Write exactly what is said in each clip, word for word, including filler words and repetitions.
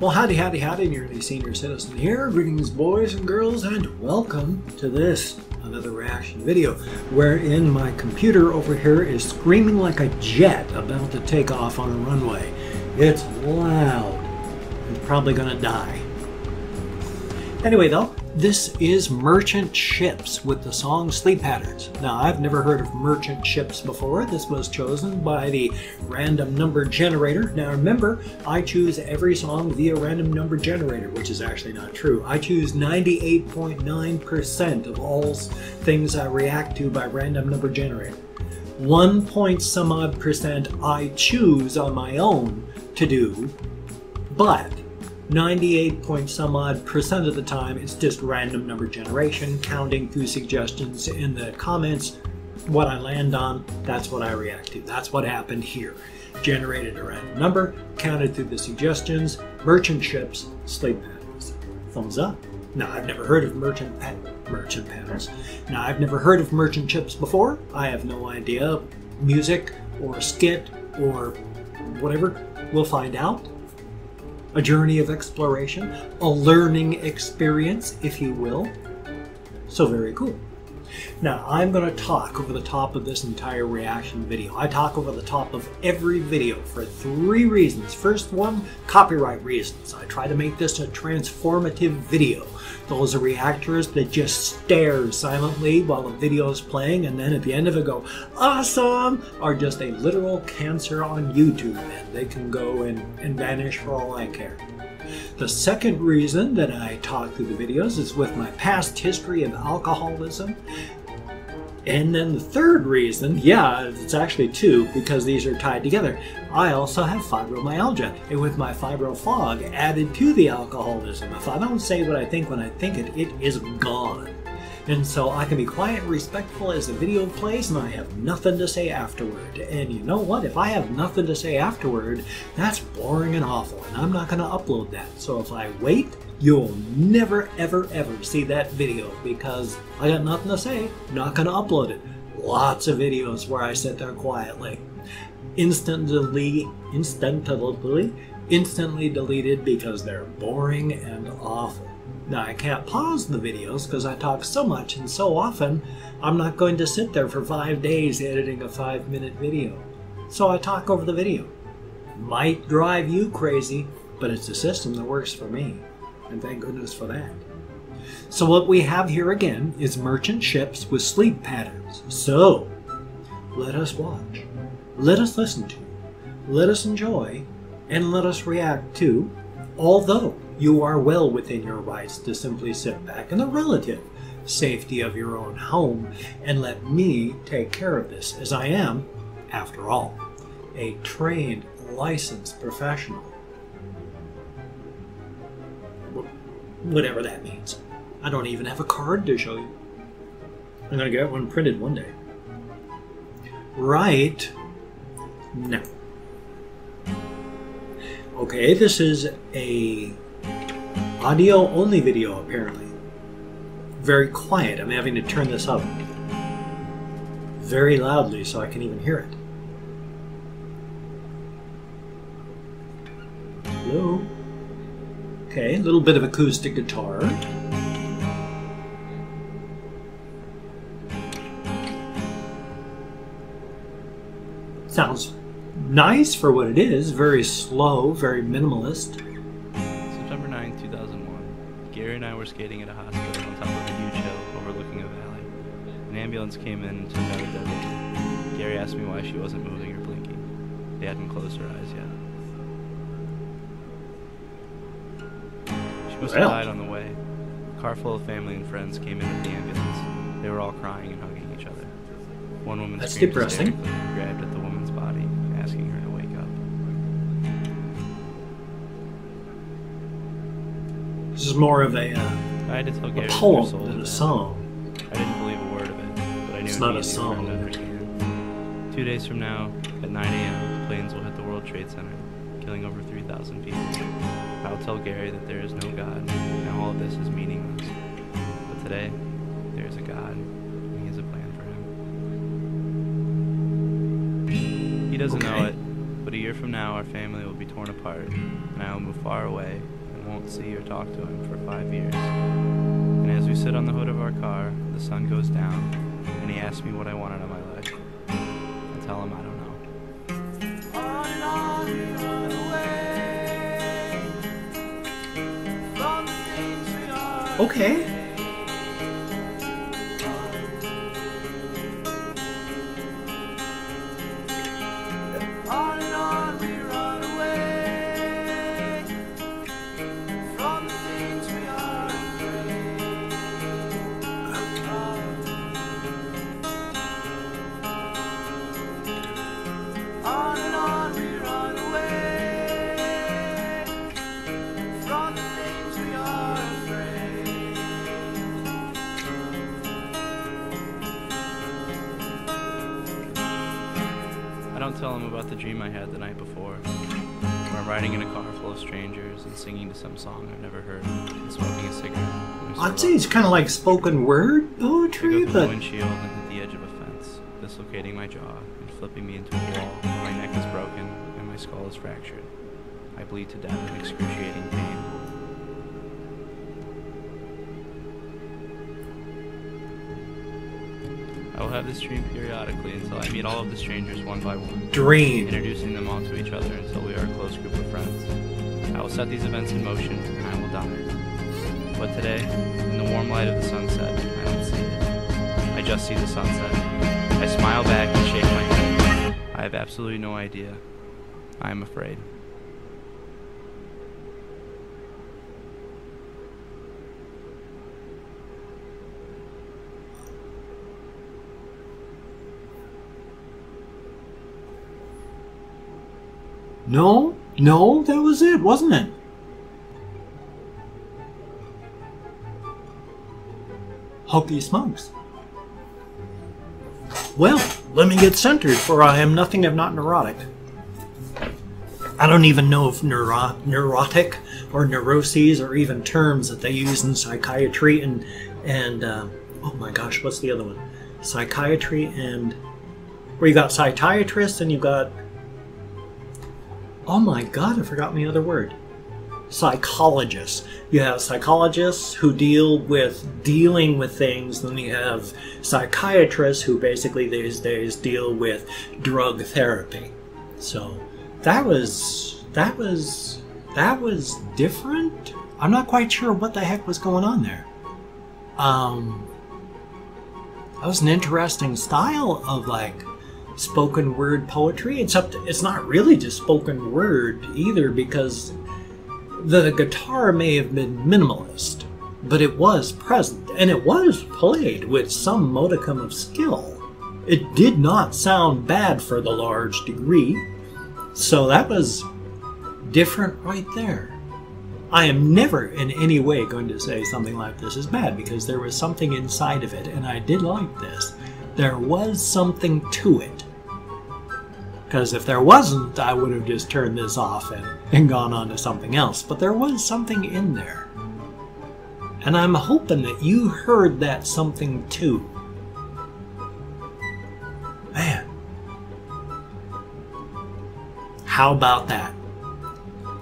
Well, howdy, howdy, howdy, nearly senior citizen here. Greetings, boys and girls, and welcome to this, another reaction video, wherein my computer over here is screaming like a jet about to take off on a runway. It's loud. It's probably gonna die. Anyway, though, this is Merchant Ships with the song Sleep Patterns. Now, I've never heard of Merchant Ships before. This was chosen by the random number generator. Now, remember, I choose every song via random number generator, which is actually not true. I choose ninety-eight point nine percent of all things I react to by random number generator. One point some odd percent I choose on my own to do, but ninety-eight point some odd percent of the time it's just random number generation, counting through suggestions in the comments. What I land on, that's what I react to. That's what happened here. Generated a random number, counted through the suggestions, Merchant Ships, Sleep Patterns. Thumbs up. Now, I've never heard of merchant pa merchant patterns. Now, I've never heard of Merchant Ships before. I have no idea. Music or skit or whatever. We'll find out. A journey of exploration, a learning experience, if you will. So very cool. Now, I'm going to talk over the top of this entire reaction video. I talk over the top of every video for three reasons. First one, copyright reasons. I try to make this a transformative video. Those are reactors that just stare silently while the video is playing, and then at the end of it go, awesome, are just a literal cancer on YouTube, and they can go and, and vanish for all I care. The second reason that I talk through the videos is with my past history of alcoholism. And then the third reason, yeah, it's actually two because these are tied together. I also have fibromyalgia, and with my fibro fog added to the alcoholism, if I don't say what I think when I think it, it is gone. And so I can be quiet and respectful as the video plays, and I have nothing to say afterward. And you know what? If I have nothing to say afterward, that's boring and awful, and I'm not going to upload that. So if I wait, you'll never, ever, ever see that video because I got nothing to say. Not going to upload it. Lots of videos where I sit there quietly. Instantly, instantly, instantly deleted because they're boring and awful. Now, I can't pause the videos because I talk so much and so often, I'm not going to sit there for five days editing a five-minute video. So I talk over the video. Might drive you crazy, but it's a system that works for me. And thank goodness for that. So what we have here again is Merchant Ships with Sleep Patterns. So, let us watch. Let us listen to. Let us enjoy. And let us react to, although you are well within your rights to simply sit back in the relative safety of your own home and let me take care of this, as I am, after all, a trained, licensed professional. Whatever that means. I don't even have a card to show you. I'm gonna get one printed one day. Right now. Okay, this is a audio-only video, apparently. Very quiet. I'm having to turn this up very loudly so I can even hear it. Hello? Okay, a little bit of acoustic guitar. Sounds nice for what it is. Very slow, very minimalist. September ninth, two thousand one. Gary and I were skating at a hospital on top of a huge hill overlooking a valley. An ambulance came in and took out a dead woman. Gary asked me why she wasn't moving or blinking. They hadn't closed her eyes yet. She must have died on the way. A car full of family and friends came in with the ambulance. They were all crying and hugging each other. One woman screamed hysterically and grabbed at the woman's body, asking her to wake up. This is more of a, uh, I had to tell Gary a poem than a song. I didn't believe a word of it, but I knew it's not a song. Two days from now, at nine A M, the planes will hit the World Trade Center, killing over three thousand people. I'll tell Gary that there is no God, and all of this is meaningless. But today, there is a God, and he has a plan for him. He doesn't okay. know it, but a year from now, our family will be twenty. torn apart, and I will move far away and won't see or talk to him for five years. And as we sit on the hood of our car, the sun goes down, and he asks me what I want out of my life. I tell him I don't know. Okay. Tell him about the dream I had the night before, where I'm riding in a car full of strangers and singing to some song I've never heard and smoking a cigarette. I'd say it's kind of like spoken word poetry, but... I go through the windshield and hit the edge of a fence, dislocating my jaw and flipping me into a wall, and my neck is broken and my skull is fractured. I bleed to death in excruciating pain. I will have this dream periodically until I meet all of the strangers one by one. Dream! Introducing them all to each other until we are a close group of friends. I will set these events in motion, and I will die. But today, in the warm light of the sunset, I don't see it. I just see the sunset. I smile back and shake my head. I have absolutely no idea. I am afraid. No, no, that was it, wasn't it? Hokey smokes. Well, let me get centered, for I am nothing if not neurotic. I don't even know if neuro neurotic or neuroses are even terms that they use in psychiatry and, and uh, oh my gosh, what's the other one? Psychiatry and, where you got psychiatrists and you've got... Oh my god, I forgot my other word. Psychologists. You have psychologists who deal with dealing with things, then you have psychiatrists who basically these days deal with drug therapy. So that was that was that was different. I'm not quite sure what the heck was going on there. Um that was an interesting style of like spoken word poetry, except it's not really just spoken word either, because the guitar may have been minimalist, but it was present and it was played with some modicum of skill. It did not sound bad for the large degree, so that was different right there. I am never in any way going to say something like this is bad, because there was something inside of it, and I did like this. There was something to it. Because if there wasn't, I would have just turned this off and, and gone on to something else. But there was something in there. And I'm hoping that you heard that something too. Man. How about that?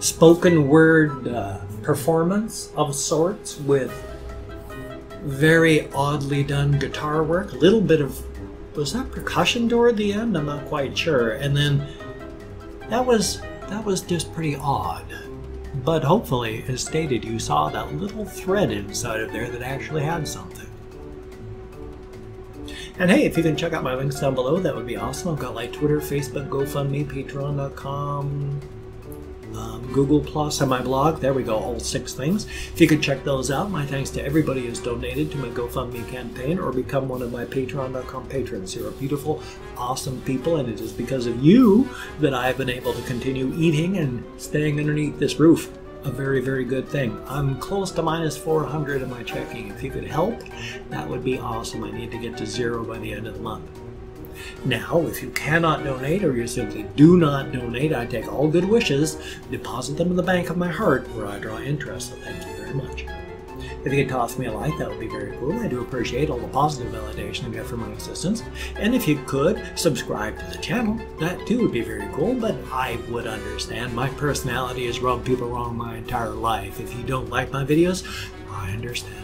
Spoken word uh, performance of sorts with very oddly done guitar work. A little bit of... Was that percussion toward the end? I'm not quite sure. And then that was that was just pretty odd. But hopefully, as stated, you saw that little thread inside of there that actually had something. And hey, if you can check out my links down below, that would be awesome. I've got like Twitter, Facebook, GoFundMe, Patreon dot com, um, Google Plus, and my blog. There we go, all six things. If you could check those out, my thanks to everybody who's donated to my GoFundMe campaign or become one of my Patreon dot com patrons. You're beautiful, awesome people, and it is because of you that I've been able to continue eating and staying underneath this roof. A very, very good thing. I'm close to minus four hundred in my checking. If you could help, that would be awesome. I need to get to zero by the end of the month. Now, if you cannot donate or you simply do not donate, I take all good wishes, deposit them in the bank of my heart where I draw interest, so thank you very much. If you could toss me a like, that would be very cool. I do appreciate all the positive validation I get for my existence. And if you could subscribe to the channel, that too would be very cool. But I would understand. My personality has rubbed people wrong my entire life. If you don't like my videos, I understand.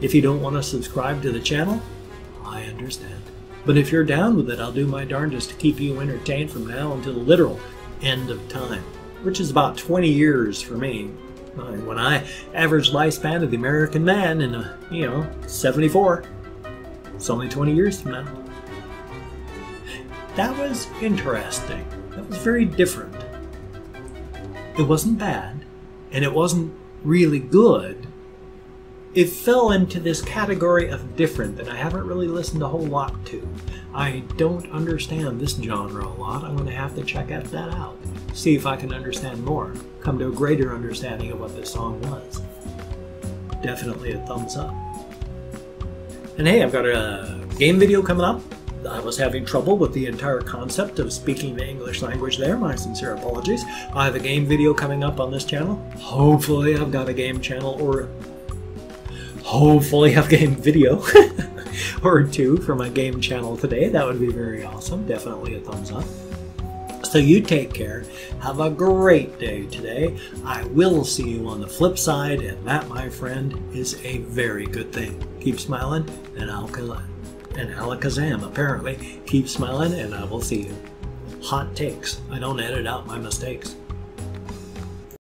If you don't want to subscribe to the channel, I understand. But if you're down with it, I'll do my darndest to keep you entertained from now until the literal end of time, which is about twenty years for me. When I average lifespan of the American man in, uh, you know, seventy-four, it's only twenty years from now. That was interesting. That was very different. It wasn't bad, and it wasn't really good. It fell into this category of different that I haven't really listened a whole lot to. I don't understand this genre a lot. I'm going to have to check that out. See if I can understand more. Come to a greater understanding of what this song was. Definitely a thumbs up. And hey, I've got a game video coming up. I was having trouble with the entire concept of speaking the English language there. My sincere apologies. I have a game video coming up on this channel. Hopefully I've got a game channel or... Hopefully I've got a game video or two for my game channel today. That would be very awesome. Definitely a thumbs up. So you take care. Have a great day today. I will see you on the flip side, and that, my friend, is a very good thing. Keep smiling, and Alcazam, and Alakazam, apparently. Keep smiling, and I will see you. Hot takes. I don't edit out my mistakes.